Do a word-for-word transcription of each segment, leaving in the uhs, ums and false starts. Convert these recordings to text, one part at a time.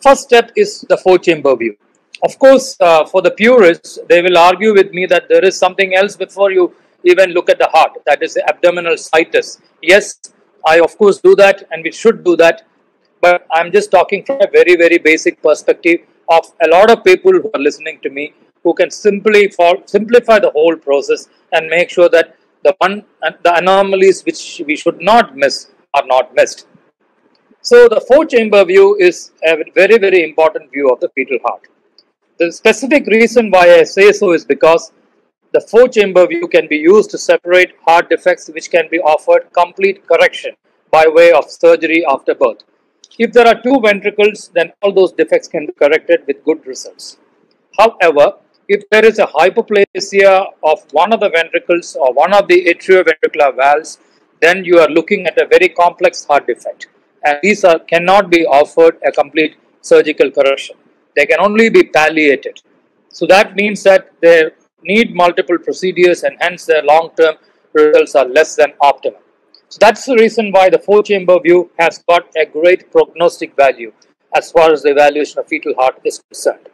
first step is the four-chamber view. Of course, uh, for the purists, they will argue with me that there is something else before you even look at the heart, that is the abdominal situs. Yes, I of course do that, and we should do that, but I'm just talking from a very, very basic perspective of a lot of people who are listening to me, who can simply fall, simplify the whole process and make sure that the, one, the anomalies which we should not miss are not missed. So the four-chamber view is a very, very important view of the fetal heart. The specific reason why I say so is because the four-chamber view can be used to separate heart defects which can be offered complete correction by way of surgery after birth. If there are two ventricles, then all those defects can be corrected with good results. However, if there is a hypoplasia of one of the ventricles or one of the atrioventricular valves, then you are looking at a very complex heart defect. And these are, cannot be offered a complete surgical correction. They can only be palliated. So that means that they need multiple procedures, and hence their long-term results are less than optimal. So that's the reason why the four-chamber view has got a great prognostic value as far as the evaluation of fetal heart is concerned.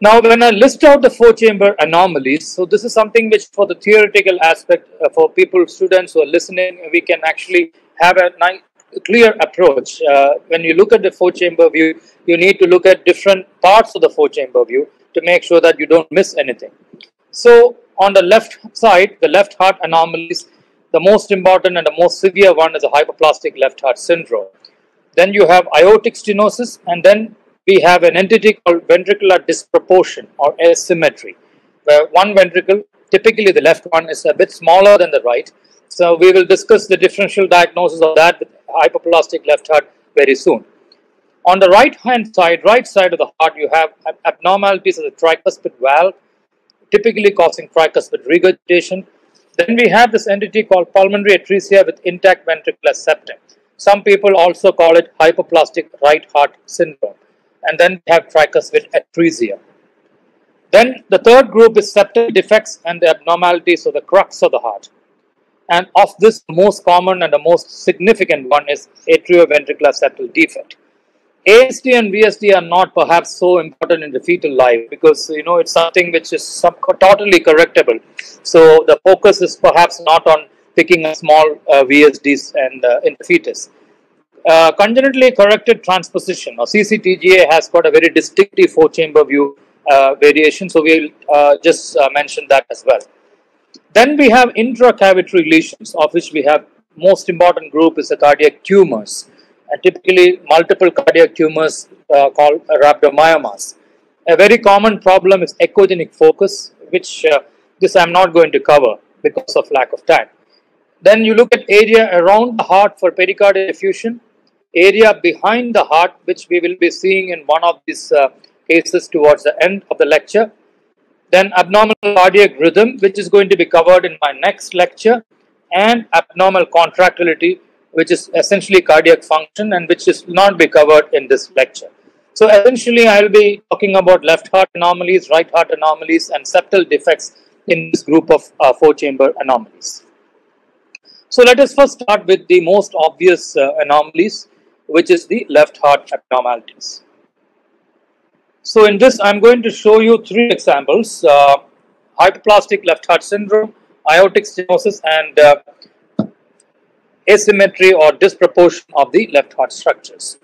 Now, when I list out the four-chamber anomalies, so this is something which for the theoretical aspect, uh, for people, students who are listening, we can actually have a nice, clear approach. Uh, when you look at the four-chamber view, you need to look at different parts of the four-chamber view to make sure that you don't miss anything. So on the left side, the left heart anomalies, the most important and the most severe one is the hypoplastic left heart syndrome. Then you have aortic stenosis, and then we have an entity called ventricular disproportion or asymmetry, where one ventricle, typically the left one, is a bit smaller than the right. So we will discuss the differential diagnosis of that with hypoplastic left heart very soon. On the right hand side, right side of the heart, you have abnormalities of the tricuspid valve, typically causing tricuspid regurgitation. Then we have this entity called pulmonary atresia with intact ventricular septum. Some people also call it hypoplastic right heart syndrome. And then we have tricuspid atresia. Then the third group is septal defects and the abnormalities of the crux of the heart. And of this, the most common and the most significant one is atrioventricular septal defect. A S D and V S D are not perhaps so important in the fetal life because, you know, it's something which is sub totally correctable. So the focus is perhaps not on picking a small uh, V S Ds and uh, in the fetus. Uh, congenitally corrected transposition or C C T G A has got a very distinctive four-chamber view uh, variation. So we'll uh, just uh, mention that as well. Then we have intracavitary lesions, of which we have most important group is the cardiac tumors. And typically multiple cardiac tumors uh, called rhabdomyomas. A very common problem is echogenic focus, which uh, this I'm not going to cover because of lack of time. Then you look at area around the heart for pericardial effusion, area behind the heart, which we will be seeing in one of these uh, cases towards the end of the lecture. Then abnormal cardiac rhythm, which is going to be covered in my next lecture, and abnormal contractility, which is essentially cardiac function and which is not be covered in this lecture. So essentially, I'll be talking about left heart anomalies, right heart anomalies, and septal defects in this group of uh, four-chamber anomalies. So let us first start with the most obvious uh, anomalies, which is the left heart abnormalities. So in this, I'm going to show you three examples: uh, hypoplastic left heart syndrome, aortic stenosis, and uh, asymmetry or disproportion of the left heart structures.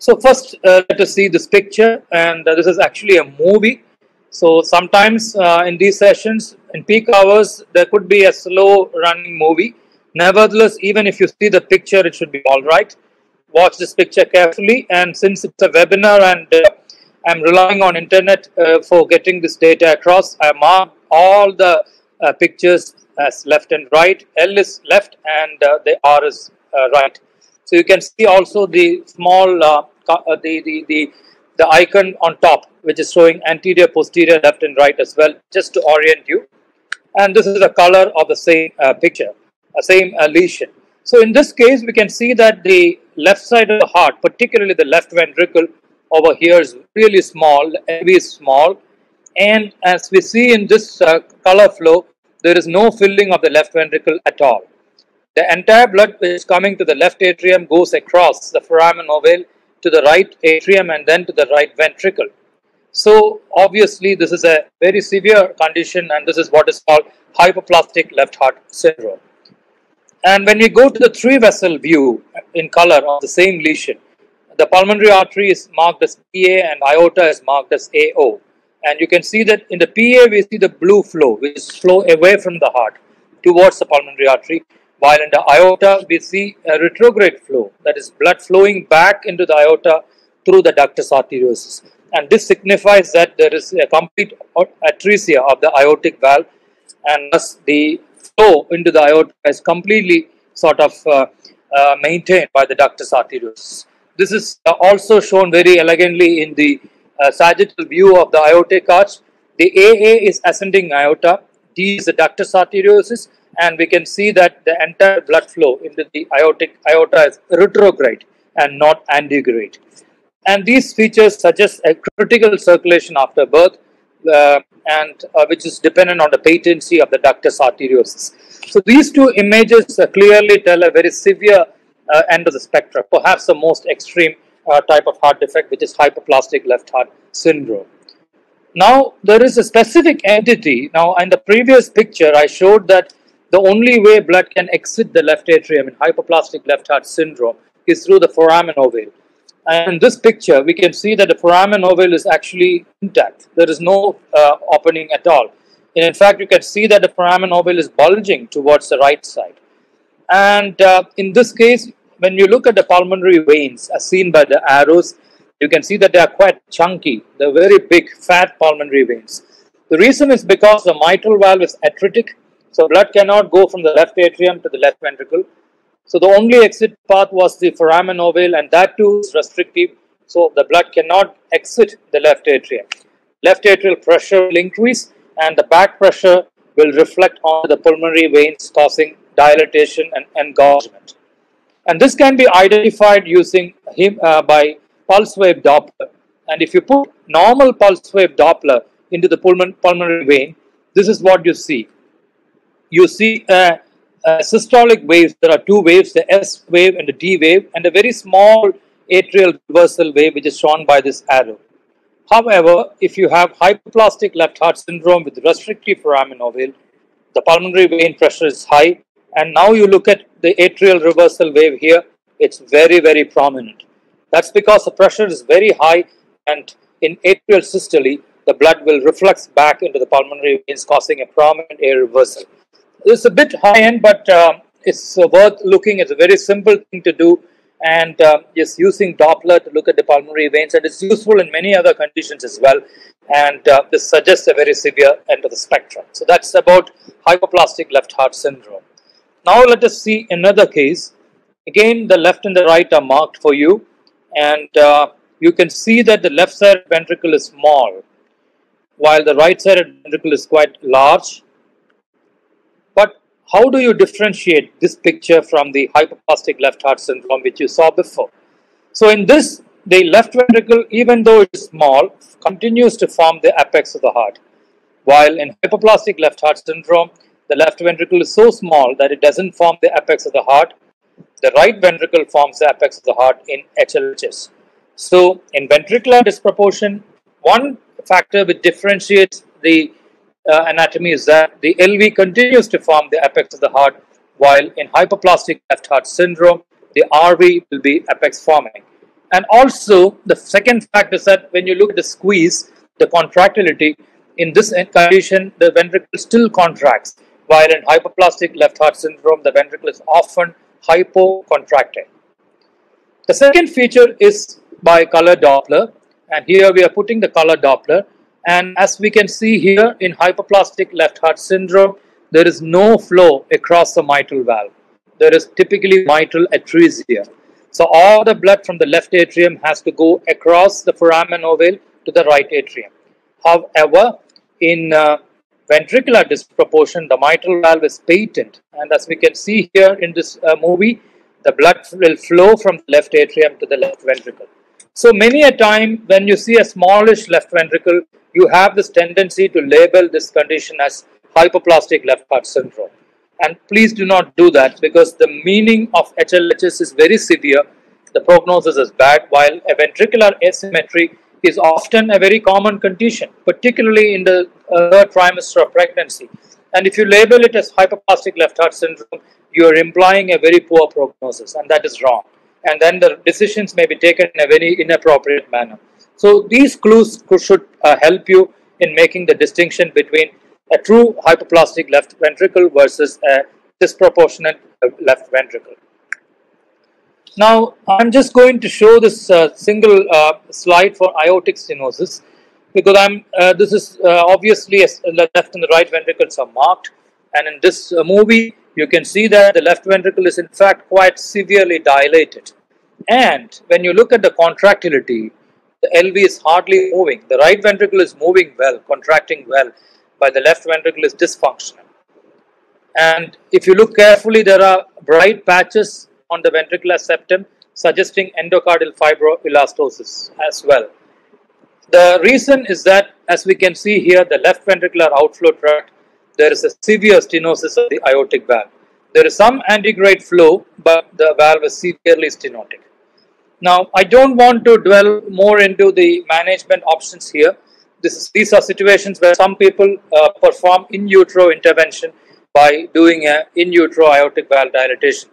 So first, uh, let us see this picture, and uh, this is actually a movie. So sometimes uh, in these sessions, in peak hours, there could be a slow-running movie. Nevertheless, even if you see the picture, it should be all right. Watch this picture carefully, and since it's a webinar and uh, I'm relying on internet uh, for getting this data across, I mark all the uh, pictures as left and right. L is left and uh, the R is uh, right. So you can see also the small uh, uh, the, the the the icon on top, which is showing anterior, posterior, left and right as well, just to orient you. And this is the color of the same uh, picture, uh, same uh, lesion. So in this case, we can see that the left side of the heart, particularly the left ventricle over here, is really small, L V is small, and as we see in this uh, color flow, there is no filling of the left ventricle at all. The entire blood which is coming to the left atrium goes across the foramen ovale to the right atrium and then to the right ventricle. So obviously this is a very severe condition, and this is what is called hypoplastic left heart syndrome. And when we go to the three vessel view in color of the same lesion, the pulmonary artery is marked as P A and aorta is marked as A O. And you can see that in the P A we see the blue flow, which is flow away from the heart towards the pulmonary artery, while in the aorta we see a retrograde flow, that is blood flowing back into the aorta through the ductus arteriosus. And this signifies that there is a complete atresia of the aortic valve, and thus the flow into the aorta is completely sort of uh, uh, maintained by the ductus arteriosus. This is also shown very elegantly in the uh, sagittal view of the aortic arch. The A A is ascending aorta, D is the ductus arteriosus, and we can see that the entire blood flow into the aortic aorta is retrograde and not antegrade. And these features suggest a critical circulation after birth, uh, and uh, which is dependent on the patency of the ductus arteriosus. So these two images uh, clearly tell a very severe Uh, end of the spectrum, perhaps the most extreme uh, type of heart defect, which is hypoplastic left heart syndrome. Now, there is a specific entity. Now, in the previous picture, I showed that the only way blood can exit the left atrium in hypoplastic left heart syndrome is through the foramen ovale. And in this picture, we can see that the foramen ovale is actually intact. There is no uh, opening at all. And in fact, you can see that the foramen ovale is bulging towards the right side. And uh, in this case, when you look at the pulmonary veins as seen by the arrows, you can see that they are quite chunky. They're very big, fat pulmonary veins. The reason is because the mitral valve is atretic, so blood cannot go from the left atrium to the left ventricle. So the only exit path was the foramen ovale, and that too is restrictive, so the blood cannot exit the left atrium. Left atrial pressure will increase, and the back pressure will reflect on the pulmonary veins, causing dilatation and engorgement. And this can be identified using him uh, by pulse wave Doppler. And if you put normal pulse wave Doppler into the pulmon pulmonary vein, this is what you see. You see uh, uh, systolic waves. There are two waves, the S wave and the D wave, and a very small atrial reversal wave, which is shown by this arrow. However, if you have hypoplastic left heart syndrome with restrictive foramen ovale, the pulmonary vein pressure is high. And now you look at the atrial reversal wave here, it's very, very prominent. That's because the pressure is very high, and in atrial systole, the blood will reflux back into the pulmonary veins, causing a prominent air reversal. It's a bit high-end, but um, it's uh, worth looking. It's a very simple thing to do, and um, it's using Doppler to look at the pulmonary veins, and it's useful in many other conditions as well. And uh, this suggests a very severe end of the spectrum. So that's about hypoplastic left heart syndrome. Now let us see another case. Again, the left and the right are marked for you, and uh, you can see that the left side ventricle is small, while the right side ventricle is quite large. But how do you differentiate this picture from the hypoplastic left heart syndrome which you saw before? So in this, the left ventricle, even though it is small, continues to form the apex of the heart, while in hypoplastic left heart syndrome, the left ventricle is so small that it doesn't form the apex of the heart. The right ventricle forms the apex of the heart in H L H S. So, in ventricular disproportion, one factor which differentiates the uh, anatomy is that the L V continues to form the apex of the heart, while in hypoplastic left heart syndrome, the R V will be apex forming. And also, the second factor is that when you look at the squeeze, the contractility, in this condition, the ventricle still contracts, while in hypoplastic left heart syndrome, the ventricle is often hypocontracted. The second feature is by color Doppler, and here we are putting the color Doppler, and as we can see here, in hypoplastic left heart syndrome, there is no flow across the mitral valve. There is typically mitral atresia. So all the blood from the left atrium has to go across the foramen ovale to the right atrium. However, in uh, ventricular disproportion, the mitral valve is patent, and as we can see here in this uh, movie, the blood will flow from the left atrium to the left ventricle. So many a time when you see a smallish left ventricle, you have this tendency to label this condition as hypoplastic left heart syndrome. And please do not do that, because the meaning of H L H S is very severe. the prognosis is bad, while a ventricular asymmetry is often a very common condition, particularly in the uh, third trimester of pregnancy. And if you label it as hypoplastic left heart syndrome, you are implying a very poor prognosis, and that is wrong. And then the decisions may be taken in a very inappropriate manner. So these clues should uh, help you in making the distinction between a true hypoplastic left ventricle versus a disproportionate left ventricle. Now, I'm just going to show this uh, single uh, slide for aortic stenosis, because I'm, uh, this is uh, obviously the left and the right ventricles are marked. And in this uh, movie, you can see that the left ventricle is in fact quite severely dilated. And when you look at the contractility, the L V is hardly moving. The right ventricle is moving well, contracting well, but the left ventricle is dysfunctional. And if you look carefully, there are bright patches on the ventricular septum, suggesting endocardial fibroelastosis as well. The reason is that, as we can see here, the left ventricular outflow tract, there is a severe stenosis of the aortic valve. There is some antegrade flow, but the valve is severely stenotic. Now, I don't want to dwell more into the management options here. This is, these are situations where some people uh, perform in utero intervention by doing an in utero aortic valve dilatation.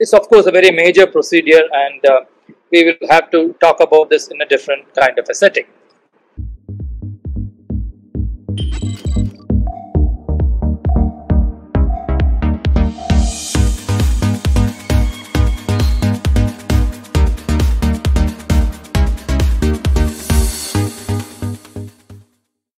It's of course a very major procedure, and uh, we will have to talk about this in a different kind of a setting.